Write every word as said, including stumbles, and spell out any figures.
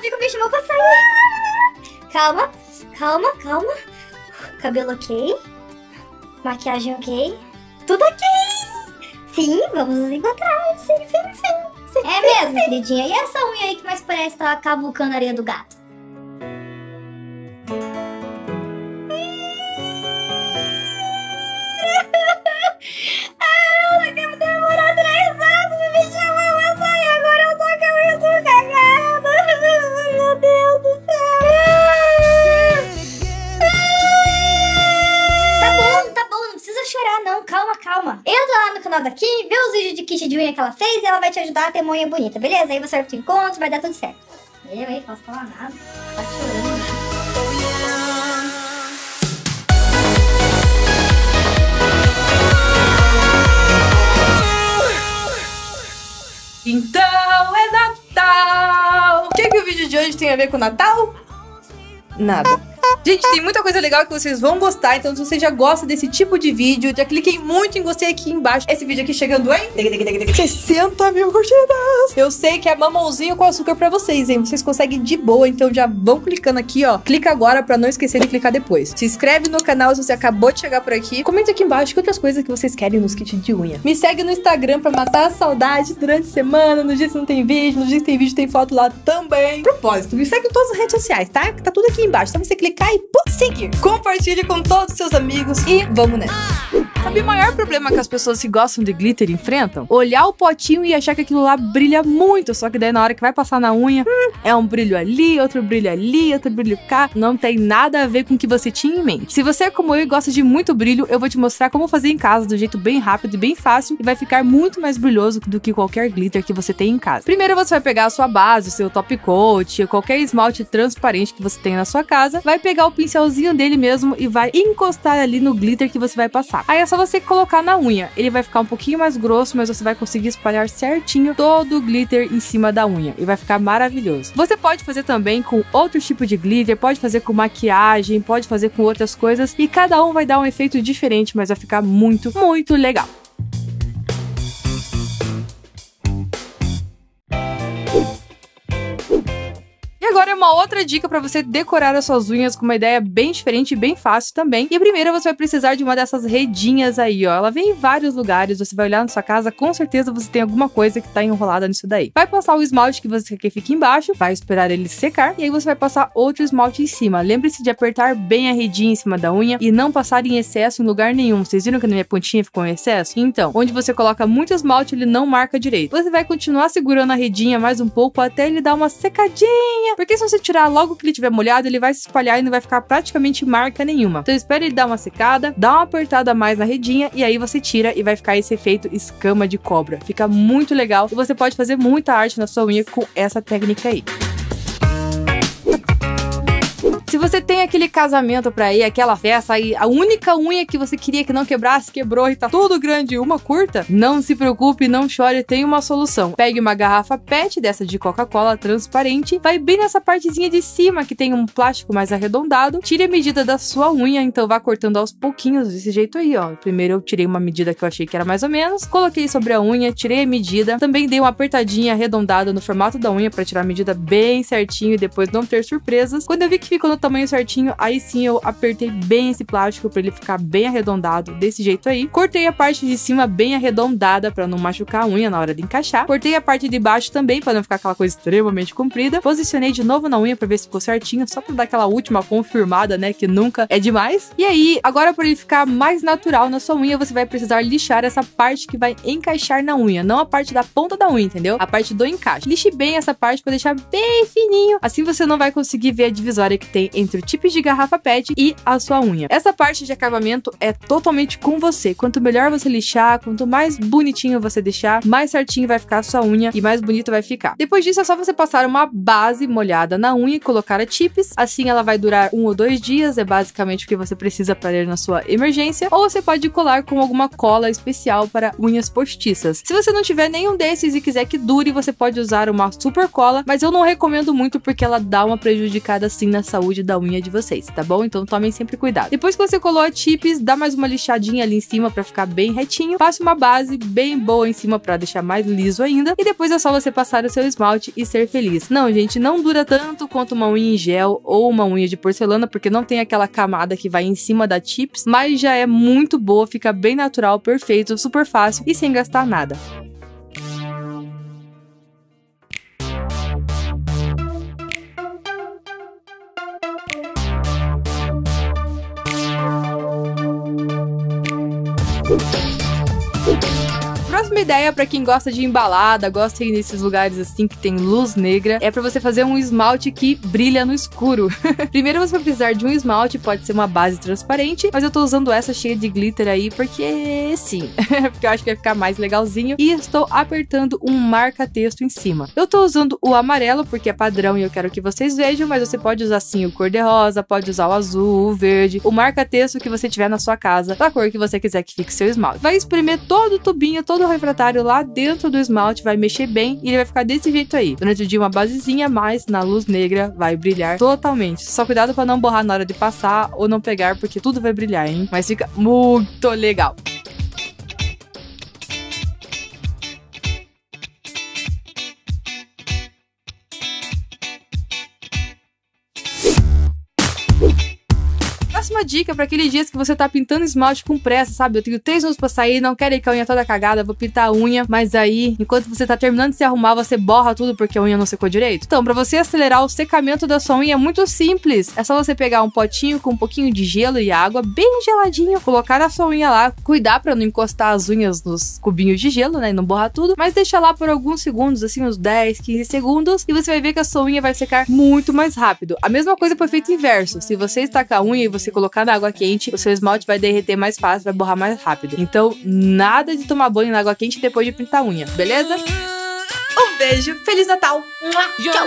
fica me chamando pra sair. Calma, calma, calma. Cabelo ok. Maquiagem ok. Tudo ok. Sim, vamos nos encontrar. Sim, sim, sim. sim é sim, mesmo, sim. Queridinha. E essa unha aí que mais parece estar tá cavucando a areia do gato? Daqui, vê os vídeos de kit de unha que ela fez e ela vai te ajudar a ter uma unha bonita, beleza? Aí você vai pro encontro, vai dar tudo certo. Eu aí posso falar nada, tá chorando. Então é Natal! O que, que o vídeo de hoje tem a ver com Natal? Nada. Gente, tem muita coisa legal que vocês vão gostar, então se você já gosta desse tipo de vídeo, já cliquei muito em gostei aqui embaixo. Esse vídeo aqui chegando em sessenta mil curtidas. Eu sei que é mamãozinho com açúcar pra vocês, hein? Vocês conseguem de boa, então já vão clicando aqui, ó. Clica agora pra não esquecer de clicar depois. Se inscreve no canal se você acabou de chegar por aqui. Comenta aqui embaixo que outras coisas que vocês querem nos kits de unha. Me segue no Instagram pra matar a saudade durante a semana. No dia que não tem vídeo, no dia que tem vídeo tem foto lá também. Propósito, me segue em todas as redes sociais, tá? Tá tudo aqui embaixo, então você clica e por seguir. Compartilhe com todos seus amigos e vamos nessa. Sabe o maior problema que as pessoas que gostam de glitter enfrentam? Olhar o potinho e achar que aquilo lá brilha muito, só que daí na hora que vai passar na unha, hum, é um brilho ali, outro brilho ali, outro brilho cá, não tem nada a ver com o que você tinha em mente. Se você é como eu e gosta de muito brilho, eu vou te mostrar como fazer em casa, do jeito bem rápido e bem fácil, e vai ficar muito mais brilhoso do que qualquer glitter que você tem em casa. Primeiro você vai pegar a sua base, o seu top coat, qualquer esmalte transparente que você tem na sua casa, vai pegar pegar o pincelzinho dele mesmo e vai encostar ali no glitter que você vai passar. Aí é só você colocar na unha. Ele vai ficar um pouquinho mais grosso, mas você vai conseguir espalhar certinho todo o glitter em cima da unha e vai ficar maravilhoso. Você pode fazer também com outro tipo de glitter, pode fazer com maquiagem, pode fazer com outras coisas e cada um vai dar um efeito diferente, mas vai ficar muito, muito legal. Agora é uma outra dica para você decorar as suas unhas com uma ideia bem diferente e bem fácil também. E primeiro você vai precisar de uma dessas redinhas aí, ó. Ela vem em vários lugares, você vai olhar na sua casa, com certeza você tem alguma coisa que tá enrolada nisso daí. Vai passar o esmalte que você quer que fique embaixo, vai esperar ele secar e aí você vai passar outro esmalte em cima. Lembre-se de apertar bem a redinha em cima da unha e não passar em excesso em lugar nenhum. Vocês viram que na minha pontinha ficou em excesso? Então, onde você coloca muito esmalte, ele não marca direito. Você vai continuar segurando a redinha mais um pouco até ele dar uma secadinha, porque se você tirar logo que ele tiver molhado, ele vai se espalhar e não vai ficar praticamente marca nenhuma. Então espera ele dar uma secada, dá uma apertada mais na redinha e aí você tira e vai ficar esse efeito escama de cobra. Fica muito legal e você pode fazer muita arte na sua unha com essa técnica aí. Se você tem aquele casamento pra ir, aquela festa aí, a única unha que você queria que não quebrasse, quebrou e tá tudo grande e uma curta, não se preocupe, não chore, tem uma solução. Pegue uma garrafa PET dessa de Coca-Cola transparente, vai bem nessa partezinha de cima que tem um plástico mais arredondado, tire a medida da sua unha, então vá cortando aos pouquinhos desse jeito aí, ó. Primeiro eu tirei uma medida que eu achei que era mais ou menos, coloquei sobre a unha, tirei a medida, também dei uma apertadinha arredondada no formato da unha pra tirar a medida bem certinho e depois não ter surpresas. Quando eu vi que ficou no tamanho certinho, aí sim eu apertei bem esse plástico pra ele ficar bem arredondado desse jeito aí, cortei a parte de cima bem arredondada pra não machucar a unha na hora de encaixar, cortei a parte de baixo também pra não ficar aquela coisa extremamente comprida, posicionei de novo na unha pra ver se ficou certinho, só pra dar aquela última confirmada, né, que nunca é demais. E aí, agora pra ele ficar mais natural na sua unha, você vai precisar lixar essa parte que vai encaixar na unha, não a parte da ponta da unha, entendeu? A parte do encaixe. Lixe bem essa parte pra deixar bem fininho, assim você não vai conseguir ver a divisória que tem entre o tipo de garrafa PET e a sua unha. Essa parte de acabamento é totalmente com você. Quanto melhor você lixar, quanto mais bonitinho você deixar, mais certinho vai ficar a sua unha e mais bonito vai ficar. Depois disso é só você passar uma base molhada na unha e colocar a chips. Assim ela vai durar um ou dois dias, é basicamente o que você precisa para ir na sua emergência. Ou você pode colar com alguma cola especial para unhas postiças. Se você não tiver nenhum desses e quiser que dure, você pode usar uma super cola, mas eu não recomendo muito porque ela dá uma prejudicada assim na saúde sujo da unha de vocês, tá bom? Então tomem sempre cuidado. Depois que você colou a chips, dá mais uma lixadinha ali em cima pra ficar bem retinho. Passe uma base bem boa em cima pra deixar mais liso ainda. E depois é só você passar o seu esmalte e ser feliz. Não, gente, não dura tanto quanto uma unha em gel ou uma unha de porcelana, porque não tem aquela camada que vai em cima da chips, mas já é muito boa, fica bem natural, perfeito, super fácil e sem gastar nada. Próxima ideia para quem gosta de embalada, gosta de ir nesses lugares assim que tem luz negra, é para você fazer um esmalte que brilha no escuro. Primeiro você vai precisar de um esmalte, pode ser uma base transparente, mas eu tô usando essa cheia de glitter aí porque sim, porque eu acho que vai ficar mais legalzinho. E estou apertando um marca-texto em cima. Eu tô usando o amarelo porque é padrão e eu quero que vocês vejam, mas você pode usar sim o cor-de-rosa, pode usar o azul, o verde, o marca-texto que você tiver na sua casa, da cor que você quiser que fique seu esmalte. Vai espremer todo o tubinho, todo o refratário lá dentro do esmalte, vai mexer bem e ele vai ficar desse jeito aí. Durante o dia uma basezinha, mas na luz negra vai brilhar totalmente. Só cuidado pra não borrar na hora de passar ou não pegar, porque tudo vai brilhar, hein? Mas fica muito legal. Uma dica para aqueles dias que você tá pintando esmalte com pressa, sabe? Eu tenho três minutos para sair, não quero ir com a unha toda cagada, vou pintar a unha, mas aí, enquanto você tá terminando de se arrumar, você borra tudo porque a unha não secou direito. Então, para você acelerar o secamento da sua unha é muito simples. É só você pegar um potinho com um pouquinho de gelo e água, bem geladinho, colocar a sua unha lá, cuidar para não encostar as unhas nos cubinhos de gelo, né? E não borrar tudo, mas deixa lá por alguns segundos, assim, uns dez, quinze segundos, e você vai ver que a sua unha vai secar muito mais rápido. A mesma coisa pro efeito inverso. Se você estacar a unha e você colocar colocar na água quente, o seu esmalte vai derreter mais fácil, vai borrar mais rápido. Então, nada de tomar banho na água quente depois de pintar a unha, beleza? Um beijo, Feliz Natal! Tchau!